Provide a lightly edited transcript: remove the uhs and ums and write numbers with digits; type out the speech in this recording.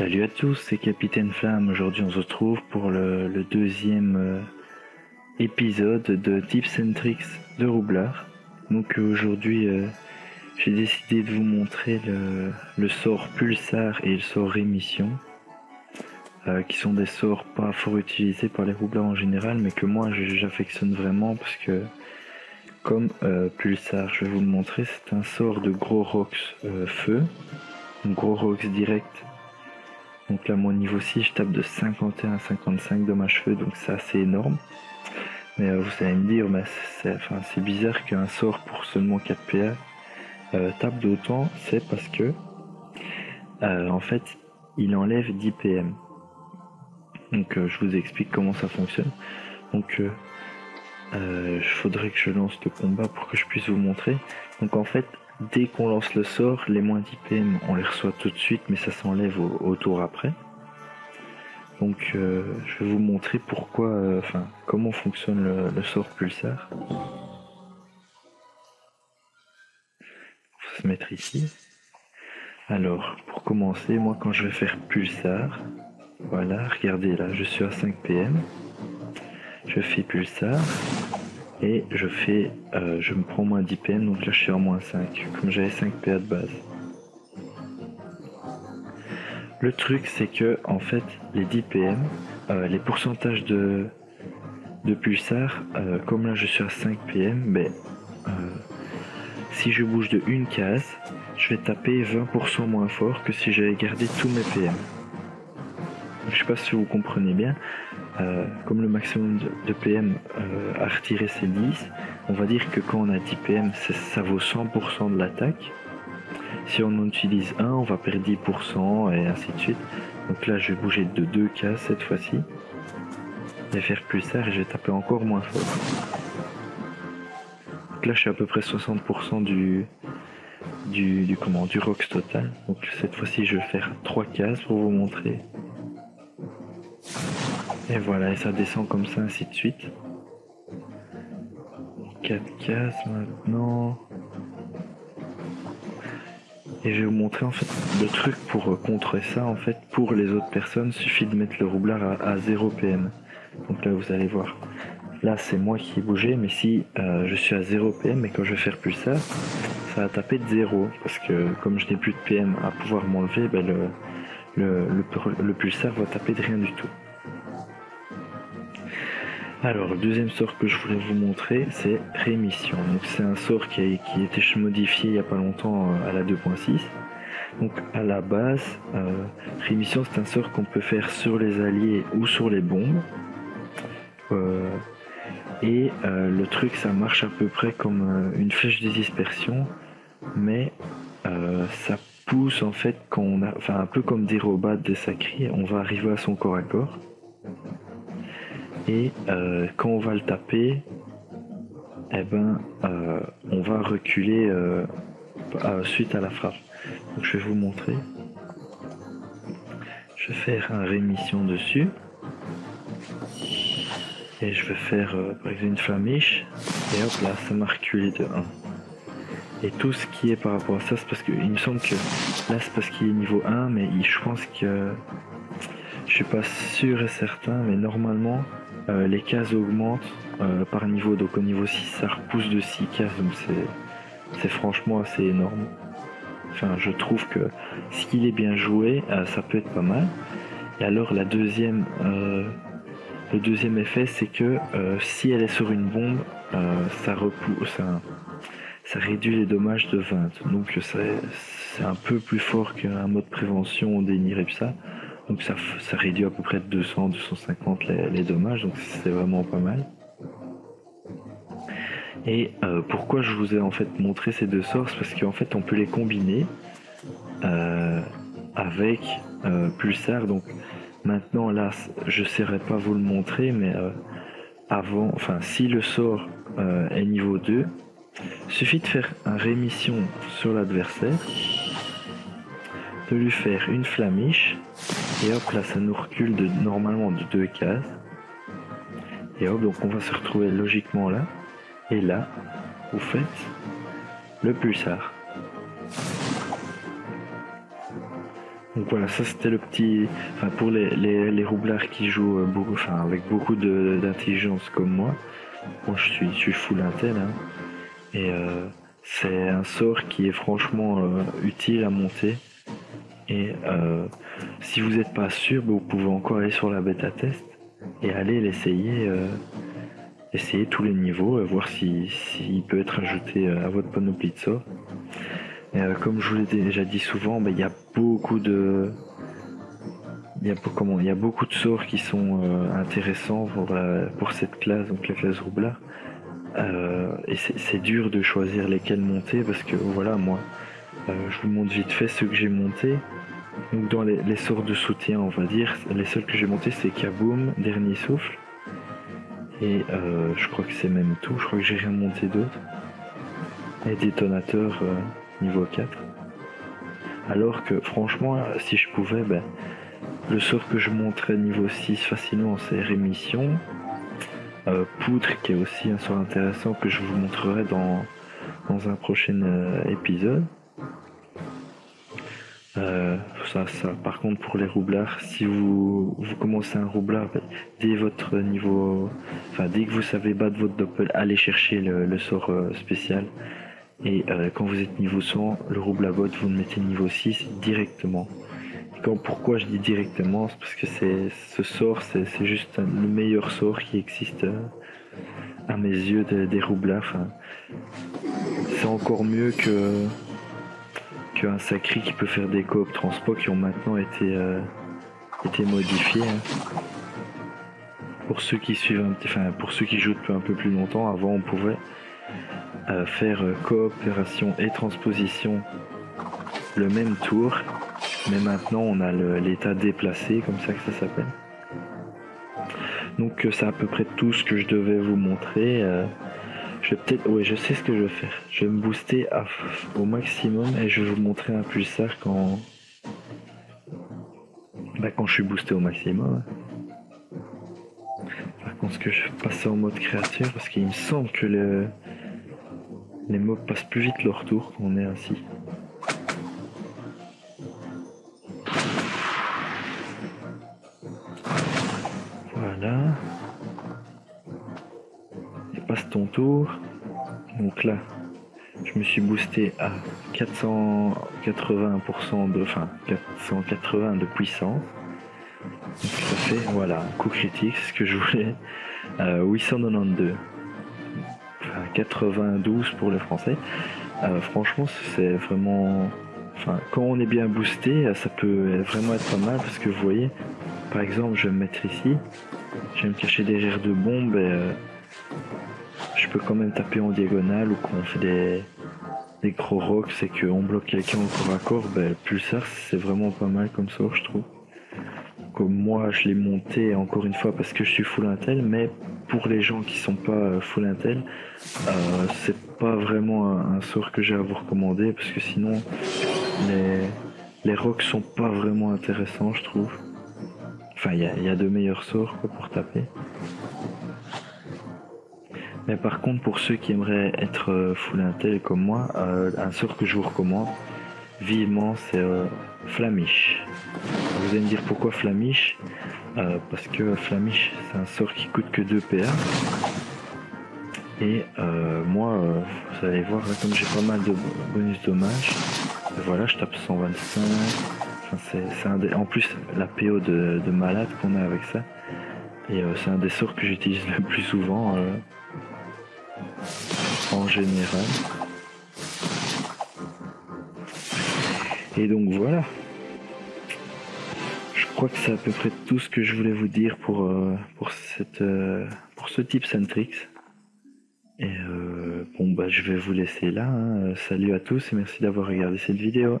Salut à tous, c'est Capitaine Flam. Aujourd'hui on se retrouve pour le deuxième épisode de Tips and Tricks de Roublard. Donc aujourd'hui j'ai décidé de vous montrer le sort Pulsar et le sort Rémission, qui sont des sorts pas fort utilisés par les Roublards en général, mais que moi j'affectionne vraiment parce que comme Pulsar, je vais vous le montrer, c'est un sort de Grorox feu, donc Grorox direct. Donc là, mon niveau 6, je tape de 51 à 55 dommages feu, donc c'est assez énorme. Mais vous allez me dire, bah, c'est bizarre qu'un sort pour seulement 4 PA tape d'autant. C'est parce que, en fait, il enlève 10 PM. Donc je vous explique comment ça fonctionne. Donc faudrait que je lance le combat pour que je puisse vous montrer. Donc en fait, dès qu'on lance le sort, les moins 10 PM, on les reçoit tout de suite, mais ça s'enlève au tour après. Donc je vais vous montrer pourquoi, comment fonctionne le sort Pulsar. Faut se mettre ici. Alors, pour commencer, moi quand je vais faire Pulsar, voilà, regardez là, je suis à 5 PM. Je fais Pulsar. Et je me prends moins 10 PM, donc là je suis en moins 5, comme j'avais 5 PA de base. Le truc c'est que, en fait, les 10 PM, les pourcentages de Pulsar, comme là je suis à 5 PM, ben, si je bouge de une case, je vais taper 20% moins fort que si j'avais gardé tous mes PM. Je sais pas si vous comprenez bien. Comme le maximum de PM à retirer c'est 10, on va dire que quand on a 10 PM, ça vaut 100% de l'attaque. Si on en utilise un, on va perdre 10% et ainsi de suite. Donc là, je vais bouger de 2 cases cette fois-ci. Je vais faire Pulsar et je vais taper encore moins fort. Donc là, je suis à peu près 60% du rox total. Donc cette fois-ci, je vais faire 3 cases pour vous montrer. Et voilà, et ça descend comme ça, ainsi de suite. 4 cases maintenant. Et je vais vous montrer en fait le truc pour contrer ça. En fait, pour les autres personnes, suffit de mettre le roublard à 0 PM. Donc là, vous allez voir. Là, c'est moi qui ai bougé, mais si je suis à 0 PM et quand je vais faire Pulsar, ça va taper de 0. Parce que comme je n'ai plus de PM à pouvoir m'enlever, ben le Pulsar va taper de rien du tout. Alors, le deuxième sort que je voulais vous montrer, c'est Rémission. Donc, c'est un sort qui a été modifié il n'y a pas longtemps à la 2.6. Donc, à la base, Rémission, c'est un sort qu'on peut faire sur les alliés ou sur les bombes. Le truc, ça marche à peu près comme une flèche de dispersion, mais ça pousse en fait quand on a, un peu comme des robades des Sakri, on va arriver à son corps à corps. Et quand on va le taper, eh ben, on va reculer suite à la frappe. Donc je vais vous montrer. Je vais faire un rémission dessus. Et je vais faire par exemple une flamiche. Et hop là, ça m'a reculé de 1. Et tout ce qui est par rapport à ça, c'est parce que il me semble que là c'est parce qu'il est niveau 1, mais je pense que je suis pas sûr et certain, mais normalement. Les cases augmentent par niveau, donc au niveau 6 ça repousse de 6 cases, donc c'est franchement assez énorme. Enfin, je trouve que s'il est bien joué, ça peut être pas mal. Et alors la deuxième, le deuxième effet, c'est que si elle est sur une bombe, ça réduit les dommages de 20, donc c'est un peu plus fort qu'un mode prévention ou déni Repsa. Donc ça réduit à peu près de 200-250 les dommages, donc c'est vraiment pas mal. Et pourquoi je vous ai en fait montré ces deux sorts, c'est parce qu'en fait on peut les combiner avec Pulsar. Donc maintenant là, je ne saurais pas vous le montrer, mais avant, si le sort est niveau 2, suffit de faire un rémission sur l'adversaire, de lui faire une flamiche. Et hop là, ça nous recule normalement de 2 cases. Et hop, donc on va se retrouver logiquement là. Et là, vous faites le Pulsar. Donc voilà, ça c'était le petit, enfin pour les roublards qui jouent beaucoup, enfin avec beaucoup d'intelligence comme moi. Moi je suis full intel, hein. Et c'est un sort qui est franchement utile à monter. Et si vous n'êtes pas sûr, vous pouvez encore aller sur la bêta test et aller l'essayer, essayer tous les niveaux, voir s'il peut être ajouté à votre panoplie de sorts. Comme je vous l'ai déjà dit souvent, il y a beaucoup de sorts qui sont intéressants pour cette classe, donc la classe roublard. Et c'est dur de choisir lesquels monter, parce que voilà, moi je vous montre vite fait ceux que j'ai montés. Donc dans les sorts de soutien, on va dire, les seuls que j'ai montés c'est Kaboom, Dernier Souffle, et je crois que c'est même tout, je crois que j'ai rien monté d'autre, et Détonateur niveau 4. Alors que franchement, si je pouvais, le sort que je monterais niveau 6 facilement c'est Rémission, Poutre qui est aussi un sort intéressant que je vous montrerai dans un prochain épisode. Ça par contre pour les roublards, si vous commencez un roublard, dès votre niveau, enfin dès que vous savez battre votre doppel, allez chercher le sort spécial. Et quand vous êtes niveau 100, le rouble à botte, vous le mettez niveau 6 directement. Et pourquoi je dis directement, c'est parce que ce sort, c'est juste le meilleur sort qui existe à mes yeux des roublards. Enfin, c'est encore mieux qu'un Sakri qui peut faire des coop transpo qui ont maintenant été modifiés. Hein. Pour ceux qui suivent pour ceux qui jouent depuis un peu plus longtemps, avant on pouvait faire coopération et transposition le même tour, mais maintenant on a l'état déplacé, comme ça que ça s'appelle. Donc c'est à peu près tout ce que je devais vous montrer. Je vais peut-être, je sais ce que je vais faire, je vais me booster au maximum et je vais vous montrer un pulsar quand je suis boosté au maximum. Par contre, je vais passer en mode créature parce qu'il me semble que les mobs passent plus vite leur tour quand on est ainsi. Voilà. Et passe ton tour. Donc là, je me suis boosté à 480 de puissance. Donc ça fait, voilà, un coup critique, c'est ce que je voulais. 892. 92 pour les Français. Franchement, c'est vraiment, quand on est bien boosté, ça peut vraiment être pas mal, parce que vous voyez, par exemple, je vais me mettre ici, je vais me cacher derrière deux bombes, et je peux quand même taper en diagonale, ou quand on fait des Grorox et qu'on bloque quelqu'un au corps à corps, le Pulsar, c'est vraiment pas mal comme ça, je trouve. Comme moi, je l'ai monté encore une fois parce que je suis full intel, mais pour les gens qui sont pas full intel, c'est pas vraiment un sort que j'ai à vous recommander, parce que sinon les rocks sont pas vraiment intéressants, je trouve. Enfin, il y a de meilleurs sorts pour taper. Mais par contre, pour ceux qui aimeraient être full intel comme moi, un sort que je vous recommande vivement, c'est Flamiche. Vous allez me dire pourquoi Flamiche, parce que Flamiche c'est un sort qui coûte que 2 PA, et moi vous allez voir, comme j'ai pas mal de bonus dommages, voilà, je tape 125, en plus la PO de malade qu'on a avec ça, et c'est un des sorts que j'utilise le plus souvent en général. Et donc voilà, je crois que c'est à peu près tout ce que je voulais vous dire pour ce tips and tricks. Et je vais vous laisser là, hein. Salut à tous et merci d'avoir regardé cette vidéo.